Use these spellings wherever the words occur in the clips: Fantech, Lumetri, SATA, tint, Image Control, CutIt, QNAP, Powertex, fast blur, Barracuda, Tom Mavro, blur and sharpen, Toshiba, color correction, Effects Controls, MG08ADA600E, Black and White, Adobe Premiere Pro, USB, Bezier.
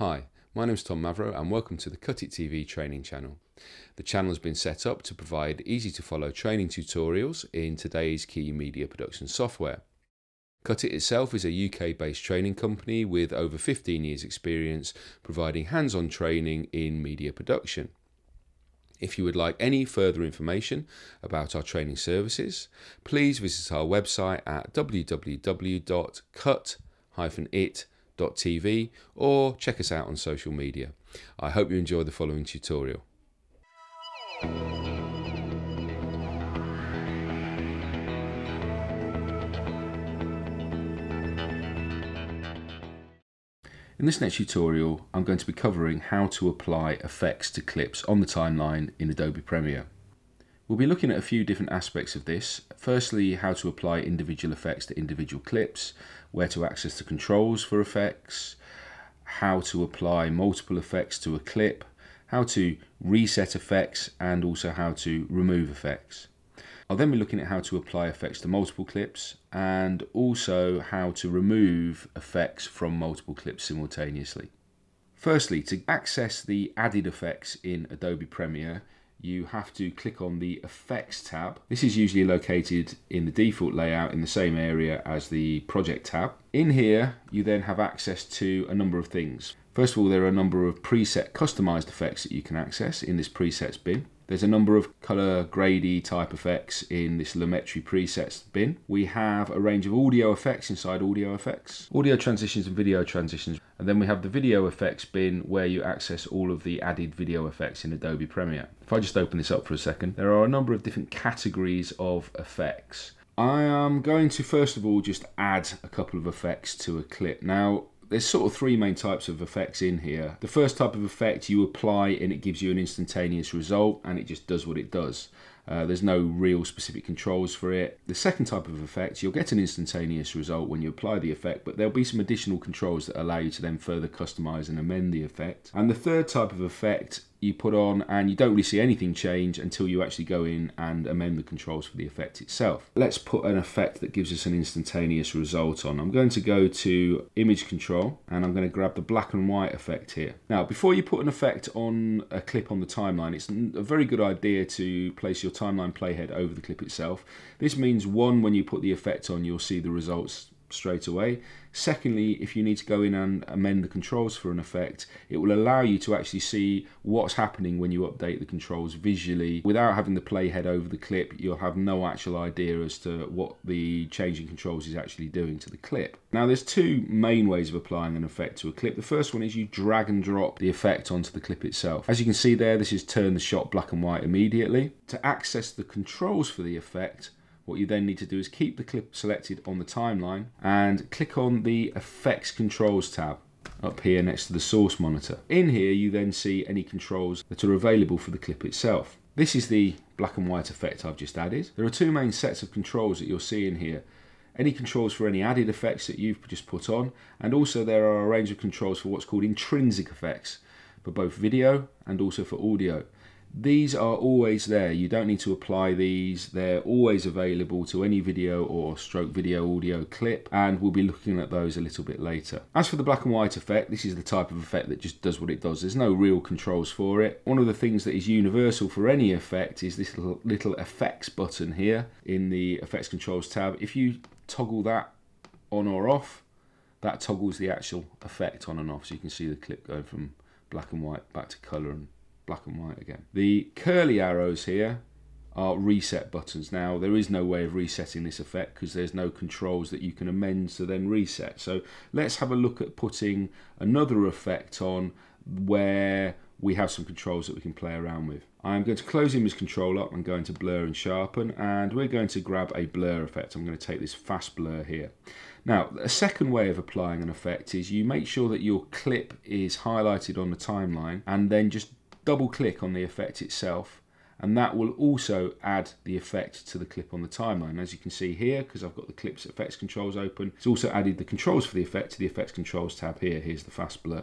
Hi, my name is Tom Mavro and welcome to the CutIt TV training channel. The channel has been set up to provide easy to follow training tutorials in today's key media production software. CutIt itself is a UK based training company with over 15 years experience providing hands-on training in media production. If you would like any further information about our training services, please visit our website at www.cut-it.tv or check us out on social media. I hope you enjoy the following tutorial. In this next tutorial, I'm going to be covering how to apply effects to clips on the timeline in Adobe Premiere. We'll be looking at a few different aspects of this. Firstly, how to apply individual effects to individual clips, where to access the controls for effects, how to apply multiple effects to a clip, how to reset effects, and also how to remove effects. I'll then be looking at how to apply effects to multiple clips and also how to remove effects from multiple clips simultaneously. Firstly, to access the added effects in Adobe Premiere, you have to click on the Effects tab. This is usually located in the default layout in the same area as the Project tab. In here, you then have access to a number of things. First of all, there are a number of preset customized effects that you can access in this presets bin. There's a number of color grady type effects in this Lumetri presets bin. We have a range of audio effects inside audio effects, audio transitions and video transitions. And then we have the video effects bin where you access all of the added video effects in Adobe Premiere. If I just open this up for a second, there are a number of different categories of effects. I am going to first of all just add a couple of effects to a clip. Now, there's sort of three main types of effects in here. The first type of effect you apply and it gives you an instantaneous result and it just does what it does. There's no real specific controls for it. The second type of effect, you'll get an instantaneous result when you apply the effect, but there'll be some additional controls that allow you to then further customize and amend the effect. And the third type of effect you put on and you don't really see anything change until you actually go in and amend the controls for the effect itself. Let's put an effect that gives us an instantaneous result on. I'm going to go to Image Control and I'm going to grab the black and white effect here. Now, before you put an effect on a clip on the timeline, it's a very good idea to place your timeline playhead over the clip itself. This means one, when you put the effect on, you'll see the results straight away. Secondly, if you need to go in and amend the controls for an effect, it will allow you to actually see what's happening when you update the controls visually. Without having the playhead over the clip, you'll have no actual idea as to what the change in controls is actually doing to the clip. Now, there's two main ways of applying an effect to a clip. The first one is you drag and drop the effect onto the clip itself. As you can see there, this is turn the shot black and white immediately. To access the controls for the effect, what you then need to do is keep the clip selected on the timeline and click on the Effects Controls tab up here next to the source monitor. In here, you then see any controls that are available for the clip itself. This is the black and white effect I've just added. There are two main sets of controls that you'll see in here. Any controls for any added effects that you've just put on, and also there are a range of controls for what's called intrinsic effects for both video and also for audio. These are always there. You don't need to apply these. They're always available to any video or stroke video audio clip, and we'll be looking at those a little bit later. As for the black and white effect, this is the type of effect that just does what it does. There's no real controls for it. One of the things that is universal for any effect is this little effects button here in the Effects Controls tab. If you toggle that on or off, that toggles the actual effect on and off, so you can see the clip going from black and white back to color and black and white again. The curly arrows here are reset buttons. Now, there is no way of resetting this effect because there's no controls that you can amend to then reset. So let's have a look at putting another effect on where we have some controls that we can play around with. I'm going to close Image Control up and go into Blur and Sharpen, and we're going to grab a blur effect. I'm going to take this fast blur here. Now, a second way of applying an effect is you make sure that your clip is highlighted on the timeline and then just double click on the effect itself, and that will also add the effect to the clip on the timeline. As you can see here, because I've got the clip's effects controls open, it's also added the controls for the effect to the Effects Controls tab here. Here's the fast blur.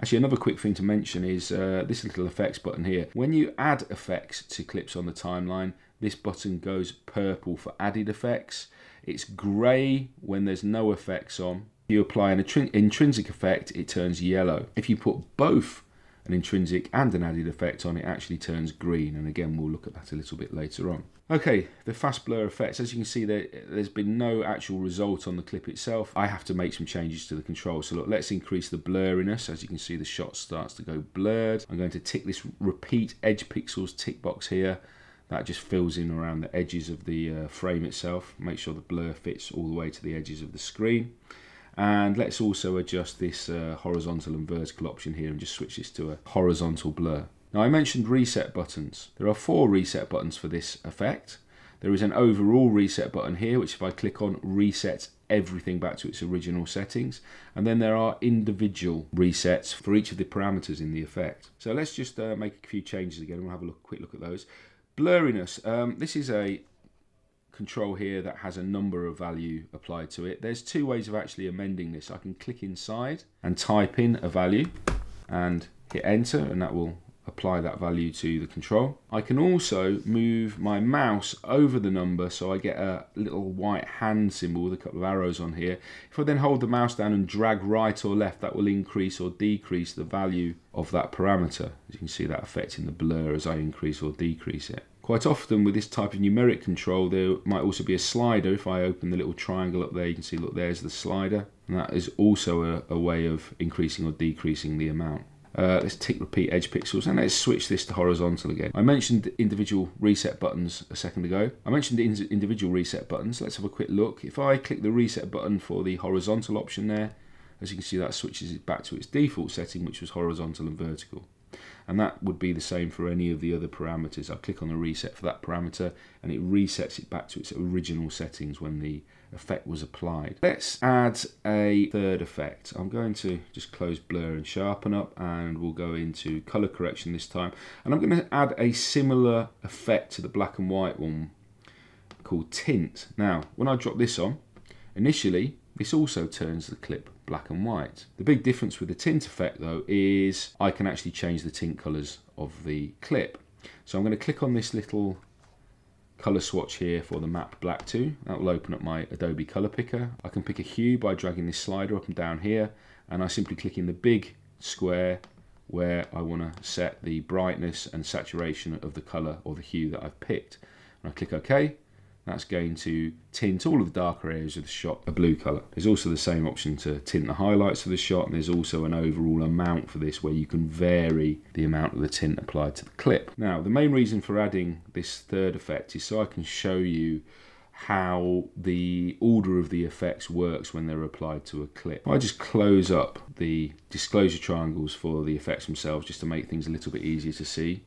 Actually, another quick thing to mention is this little effects button here. When you add effects to clips on the timeline, this button goes purple for added effects. It's grey when there's no effects on, you apply an intrinsic effect, it turns yellow. If you put both an intrinsic and an added effect on, it actually turns green, and again we'll look at that a little bit later on. Okay, the fast blur effects, as you can see there's been no actual result on the clip itself. I have to make some changes to the control. So look, let's increase the blurriness. As you can see, the shot starts to go blurred. I'm going to tick this repeat edge pixels tick box here. That just fills in around the edges of the frame itself. Make sure the blur fits all the way to the edges of the screen. And let's also adjust this horizontal and vertical option here and just switch this to a horizontal blur. Now, I mentioned reset buttons. There are 4 reset buttons for this effect. There is an overall reset button here, which if I click on, resets everything back to its original settings. And then there are individual resets for each of the parameters in the effect. So let's just make a few changes again, and we'll have a quick look at those. Blurriness, this is a control here that has a number of value applied to it. There's 2 ways of actually amending this. I can click inside and type in a value and hit enter, and that will apply that value to the control. I can also move my mouse over the number so I get a little white hand symbol with a couple of arrows on here. If I then hold the mouse down and drag right or left, that will increase or decrease the value of that parameter. As you can see, that affecting the blur as I increase or decrease it. Quite often with this type of numeric control, there might also be a slider. If I open the little triangle up there, you can see, look, there's the slider. And that is also a way of increasing or decreasing the amount. Let's tick repeat edge pixels, and let's switch this to horizontal again. I mentioned individual reset buttons a second ago. I mentioned individual reset buttons. Let's have a quick look. If I click the reset button for the horizontal option there, as you can see, that switches it back to its default setting, which was horizontal and vertical. And that would be the same for any of the other parameters. I'll click on the reset for that parameter, and it resets it back to its original settings when the effect was applied. Let's add a third effect. I'm going to just close blur and sharpen up, and we'll go into color correction this time. And I'm going to add a similar effect to the black and white one called tint. Now, when I drop this on, initially, this also turns the clip black and white. The big difference with the tint effect though is I can actually change the tint colours of the clip. So I'm going to click on this little colour swatch here for the matte black 2. That will open up my Adobe colour picker. I can pick a hue by dragging this slider up and down here, and I simply click in the big square where I want to set the brightness and saturation of the colour or the hue that I've picked. And I click OK. That's going to tint all of the darker areas of the shot a blue colour. There's also the same option to tint the highlights of the shot, and there's also an overall amount for this where you can vary the amount of the tint applied to the clip. Now, the main reason for adding this third effect is so I can show you how the order of the effects works when they're applied to a clip. I just close up the disclosure triangles for the effects themselves just to make things a little bit easier to see.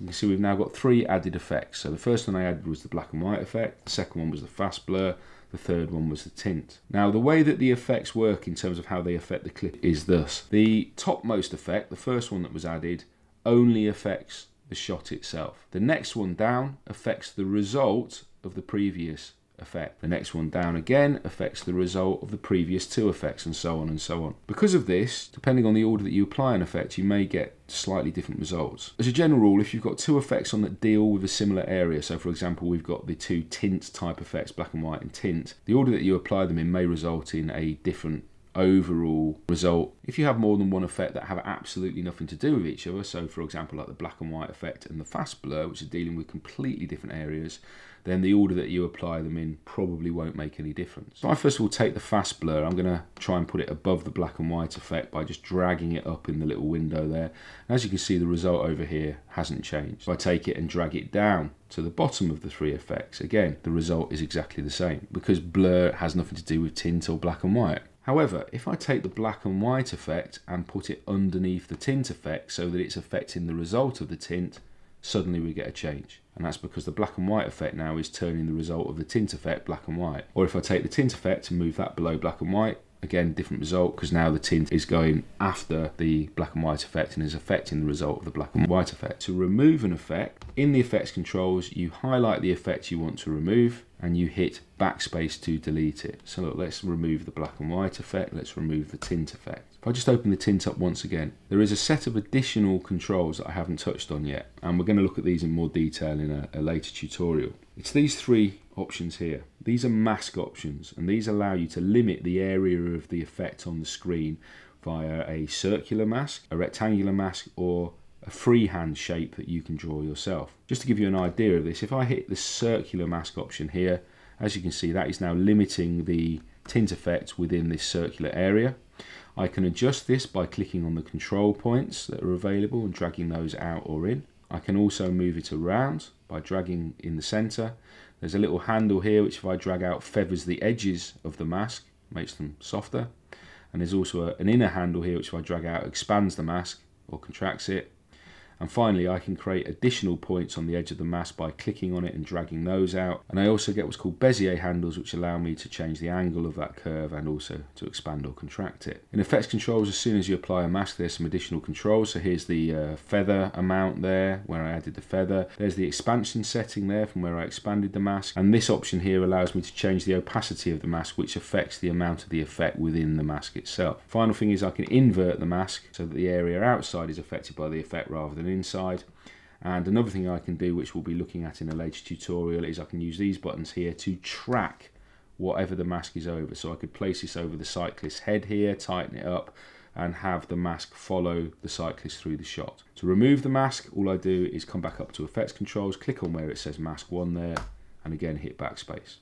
You can see we've now got 3 added effects. So the first one I added was the black and white effect, the second one was the fast blur, the third one was the tint. Now, the way that the effects work in terms of how they affect the clip is thus. The topmost effect, the first one that was added, only affects the shot itself. The next one down affects the result of the previous effect. The next one down again affects the result of the previous 2 effects, and so on and so on. Because of this, depending on the order that you apply an effect, you may get slightly different results. As a general rule, if you've got 2 effects on that deal with a similar area, so for example we've got the 2 tint type effects, black and white and tint, the order that you apply them in may result in a different overall result. If you have more than one effect that have absolutely nothing to do with each other, so for example like the black and white effect and the fast blur, which are dealing with completely different areas, then the order that you apply them in probably won't make any difference. So I first of all take the fast blur. I'm going to try and put it above the black and white effect by just dragging it up in the little window there. And as you can see, the result over here hasn't changed. So I take it and drag it down to the bottom of the 3 effects. Again, the result is exactly the same because blur has nothing to do with tint or black and white. However, if I take the black and white effect and put it underneath the tint effect so that it's affecting the result of the tint, suddenly we get a change. And that's because the black and white effect now is turning the result of the tint effect black and white. Or if I take the tint effect and move that below black and white, again, different result, because now the tint is going after the black and white effect and is affecting the result of the black and white effect. To remove an effect, in the effects controls, you highlight the effect you want to remove. and you hit backspace to delete it. So look, let's remove the black and white effect, let's remove the tint effect. If I just open the tint up once again, there is a set of additional controls that I haven't touched on yet, and we're going to look at these in more detail in a later tutorial. It's these three options here. These are mask options, and these allow you to limit the area of the effect on the screen via a circular mask, a rectangular mask, or a freehand shape that you can draw yourself. Just to give you an idea of this, if I hit the circular mask option here, as you can see, that is now limiting the tint effect within this circular area. I can adjust this by clicking on the control points that are available and dragging those out or in. I can also move it around by dragging in the center. There's a little handle here which, if I drag out, feathers the edges of the mask, makes them softer. And there's also an inner handle here which, if I drag out, expands the mask or contracts it. And finally, I can create additional points on the edge of the mask by clicking on it and dragging those out. And I also get what's called Bezier handles, which allow me to change the angle of that curve and also to expand or contract it. In effects controls, as soon as you apply a mask, there's some additional controls. So here's the feather amount there, where I added the feather. There's the expansion setting there from where I expanded the mask. And this option here allows me to change the opacity of the mask, which affects the amount of the effect within the mask itself. Final thing is I can invert the mask so that the area outside is affected by the effect rather than inside. And another thing I can do, which we'll be looking at in a later tutorial, is I can use these buttons here to track whatever the mask is over. So I could place this over the cyclist's head here, tighten it up, and have the mask follow the cyclist through the shot. To remove the mask, all I do is come back up to effects controls, click on where it says mask 1 there, and again hit backspace.